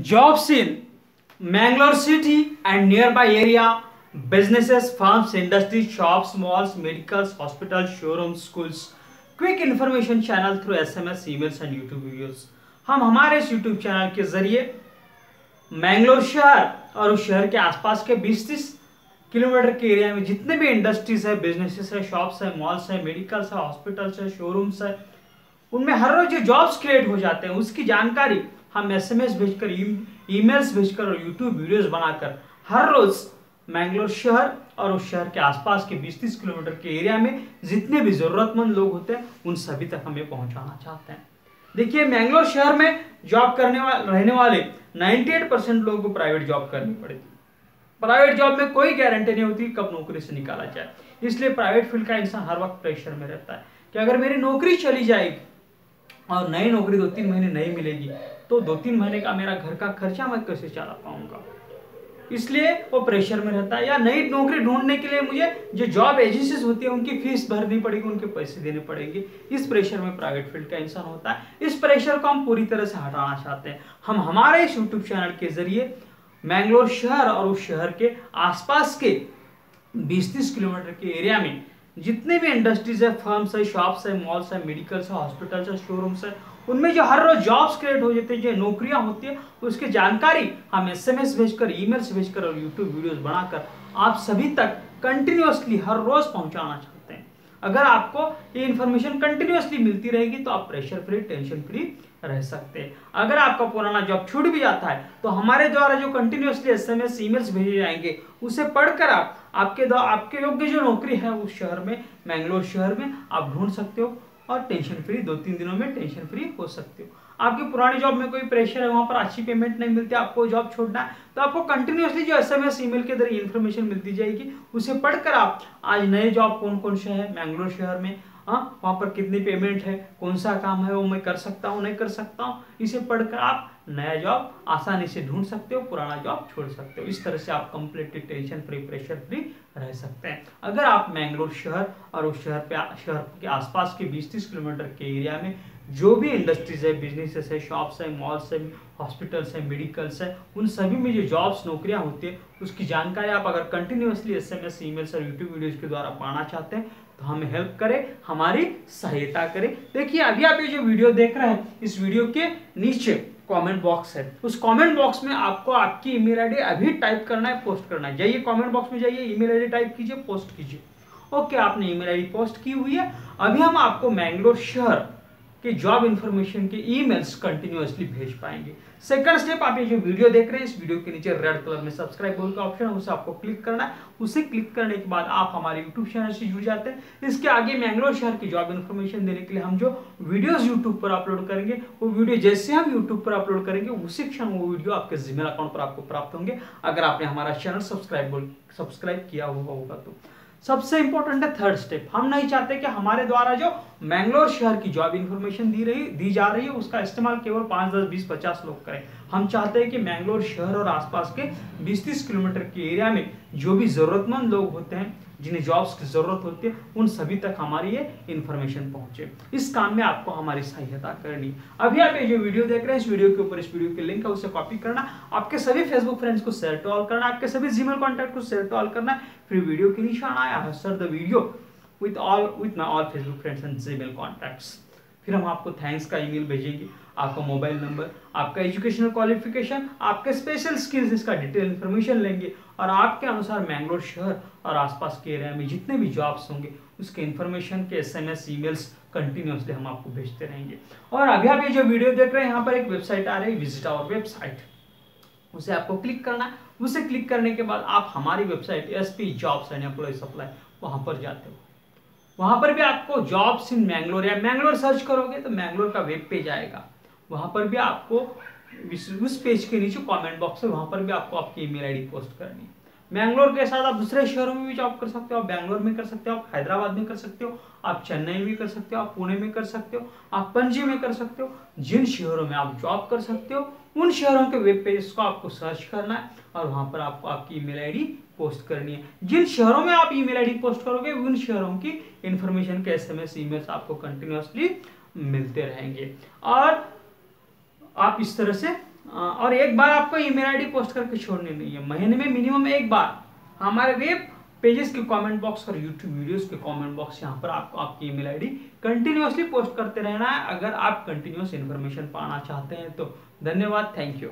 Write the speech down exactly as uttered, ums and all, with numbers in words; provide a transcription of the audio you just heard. Jobs in Mangalore city and nearby area, businesses, farms, industries, shops, malls, medicals, hospitals, showrooms, schools. Quick information channel through S M S, emails and YouTube videos. हम हमारे इस YouTube channel के जरिए मैंगलोर शहर और उस शहर के आसपास के बीस तीस किलोमीटर के एरिया में जितने भी इंडस्ट्रीज है, बिजनेसेस है, शॉप्स है, मॉल्स है, मेडिकल्स है, हॉस्पिटल्स है, शोरूम्स है, उनमें हर रोज जो जॉब्स क्रिएट हो जाते हैं उसकी जानकारी हम एसएमएस भेजकर, ईमेल्स भेजकर और यूट्यूब वीडियोस बनाकर हर रोज मैंगलोर शहर और उस शहर के आसपास के बीस तीस किलोमीटर के एरिया में जितने भी ज़रूरतमंद लोग होते हैं उन सभी तक हमें पहुंचाना चाहते हैं। देखिए, मैंगलोर शहर में जॉब करने वाले रहने वाले अट्ठानवे परसेंट लोगों को प्राइवेट जॉब करनी पड़ेगी। प्राइवेट जॉब में कोई गारंटी नहीं होती कब नौकरी से निकाला जाए, इसलिए प्राइवेट फील्ड का इंसान हर वक्त प्रेशर में रहता है कि अगर मेरी नौकरी चली जाएगी और नई नौकरी दो तीन महीने नहीं मिलेगी तो दो तीन महीने का मेरा घर का खर्चा मैं कैसे चला पाऊंगा, इसलिए वो प्रेशर में रहता है। या नई नौकरी ढूंढने के लिए मुझे जो जॉब एजेंसीज होती है उनकी फीस भरनी पड़ेगी, उनके पैसे देने पड़ेंगे। इस प्रेशर में प्राइवेट फील्ड का इंसान होता है। इस प्रेशर को हम पूरी तरह से हटाना चाहते हैं। हम हमारे इस यूट्यूब चैनल के जरिए मैंगलोर शहर और उस शहर के आसपास के बीस तीस किलोमीटर के एरिया में जितने भी इंडस्ट्रीज है, फर्म्स है, शॉप्स है, मॉल्स है, मेडिकल्स है, हॉस्पिटल्स है, शोरूम्स है, उनमें जो हर रोज जॉब्स क्रिएट हो जाते हैं, जो नौकरियां होती है उसकी जानकारी हम एसएमएस भेजकर, ईमेल्स भेजकर और यूट्यूब वीडियोस बनाकर आप सभी तक कंटिन्यूअसली हर रोज पहुंचाना चाहते हैं। अगर आपको ये इन्फॉर्मेशन कंटिन्यूअसली मिलती रहेगी तो आप प्रेशर फ्री, टेंशन फ्री रह सकते हैं। अगर आपका पुराना जॉब छूट भी जाता है तो हमारे द्वारा जो कंटिन्यूअसली एसएमएस, ईमेल्स भेजे जाएंगे उसे पढ़कर आप आपके आपके योग्य जो नौकरी है उस शहर में, मैंगलोर शहर में आप ढूंढ सकते हो और टेंशन फ्री दो तीन दिनों में टेंशन फ्री हो सकते हो। आपकी पुरानी जॉब में कोई प्रेशर है, वहाँ पर अच्छी पेमेंट नहीं मिलती, आपको जॉब छोड़ना है, तो आपको कंटिन्यूअसली जो एसएमएस, ईमेल के जरिए इन्फॉर्मेशन मिलती जाएगी उसे पढ़कर आप आज नए जॉब कौन कौन से है मैंगलोर शहर में, हाँ वहाँ पर कितनी पेमेंट है, कौन सा काम है, वो मैं कर सकता हूँ, नहीं कर सकता हूँ, इसे पढ़कर आप नया जॉब आसानी से ढूंढ सकते हो, पुराना जॉब छोड़ सकते हो। इस तरह से आप completely tension free, pressure free रह सकते हैं। अगर आप मैंगलोर शहर और उस शहर पे शहर के आसपास के बीस तीस किलोमीटर के एरिया में जो भी इंडस्ट्रीज है, बिजनेसेस है, शॉप्स है, मॉल्स है, हॉस्पिटल्स है, मेडिकल्स है, उन सभी में जो जॉब्स, नौकरियां होती है उसकी जानकारी आप अगर कंटिन्यूअसली एसएमएस, ईमेल्स और यूट्यूब वीडियोज़ के द्वारा पाना चाहते हैं तो हमें हेल्प करें, हमारी सहायता करें। देखिए, अभी आप ये जो वीडियो देख रहे हैं इस वीडियो के नीचे कमेंट बॉक्स है, उस कमेंट बॉक्स में आपको आपकी ईमेल आईडी अभी टाइप करना है, पोस्ट करना है। जाइए कमेंट बॉक्स में, जाइए ईमेल आईडी टाइप कीजिए, पोस्ट कीजिए। ओके, आपने ईमेल आईडी पोस्ट की हुई है। अभी हम आपको मैंगलोर शहर के जॉब इन्फॉर्मेशन के ईमेल्स कंटिन्यूअसली भेज पाएंगे। सेकंड स्टेप, आप ये जो वीडियो देख रहे हैं इस वीडियो के नीचे रेड कलर में सब्सक्राइब बोल का ऑप्शन है, उसे आपको क्लिक करना है। उसे क्लिक करने के बाद आप हमारे यूट्यूब चैनल से जुड़ जाते हैं। इसके आगे मैंगलोर शहर की जॉब इन्फॉर्मेशन देने के लिए हम जो वीडियोस यूट्यूब पर अपलोड करेंगे, वो वीडियो जैसे हम यूट्यूब पर अपलोड करेंगे उसी क्षण वो वीडियो आपके जीमेल अकाउंट पर आपको प्राप्त होंगे, अगर आपने हमारा चैनल सब्सक्राइब सब्सक्राइब किया हुआ होगा तो। सबसे इंपॉर्टेंट है थर्ड स्टेप, हम नहीं चाहते कि हमारे द्वारा जो मैंगलोर शहर की जॉब इन्फॉर्मेशन दी रही दी जा रही है उसका इस्तेमाल केवल पाँच, दस, बीस, पचास लोग करें। हम चाहते हैं कि मैंगलोर शहर और आसपास के बीस तीस किलोमीटर के एरिया में जो भी ज़रूरतमंद लोग होते हैं, जिन्हें जॉब्स की ज़रूरत होती है, उन सभी तक हमारी ये इन्फॉर्मेशन पहुंचे। इस काम में आपको हमारी सहायता करनी। अभी आप ये जो वीडियो देख रहे हैं इस वीडियो के ऊपर इस वीडियो के लिंक है उसे कॉपी करना, आपके सभी फेसबुक फ्रेंड्स को शेयर टू ऑल करना, आपके सभी जीमेल कॉन्टैक्ट को शेयर टू ऑल करना, फिर वीडियो के नीचे आना I have share the video with all with my all Facebook friends and Gmail contacts. फिर हम आपको थैंक्स का ईमेल भेजेंगे, आपका मोबाइल नंबर, आपका एजुकेशनल क्वालिफिकेशन, आपके स्पेशल स्किल्स, इसका डिटेल इन्फॉर्मेशन लेंगे और आपके अनुसार मैंगलोर शहर और आसपास के एरिया में जितने भी जॉब्स होंगे उसके इन्फॉर्मेशन के एसएमएस, ईमेल्स कंटिन्यूअसली हम आपको भेजते रहेंगे। और अभी आप ये जो वीडियो देख रहे हैं यहाँ पर एक वेबसाइट आ रही है, विजिट आवर वेबसाइट, उसे आपको क्लिक करना है। उसे क्लिक करने के बाद आप हमारी website S P jobs and employ supply वहाँ पर जाते हो। वहाँ पर भी आपको जॉब्स इन मैंगलोर या मैंगलोर सर्च करोगे तो मैंगलोर का वेब पेज आएगा। वहाँ पर भी आपको उस पेज के नीचे कमेंट बॉक्स है, वहाँ पर भी आपको आपकी ईमेल आईडी पोस्ट करनी है। मैंगलोर के साथ आप दूसरे शहरों में भी जॉब कर सकते हो, आप बैंगलोर में कर सकते हो, आप हैदराबाद में कर सकते हो, आप चेन्नई में कर सकते हो, आप पुणे में कर सकते हो, आप पणजी में कर सकते हो। जिन शहरों में आप जॉब कर सकते हो उन शहरों के वेब पेज को आपको सर्च करना है और वहाँ पर आपको आपकी ईमेल आईडी पोस्ट करनी है। जिन शहरों में आप ईमेल आईडी पोस्ट करोगे उन शहरों की इन्फॉर्मेशन के एसएमएस, ईमेल्स आपको कंटिन्यूअसली मिलते रहेंगे और आप इस तरह से और एक बार आपको ईमेल आईडी पोस्ट करके छोड़नी नहीं है, महीने में मिनिमम एक बार हमारे वेब पेजेस के कमेंट बॉक्स और यूट्यूब वीडियोस के कमेंट बॉक्स यहाँ पर आपको आपकी ईमेल आईडी कंटिन्यूअसली पोस्ट करते रहना है अगर आप कंटिन्यूअस इन्फॉर्मेशन पाना चाहते हैं तो। धन्यवाद, थैंक यू।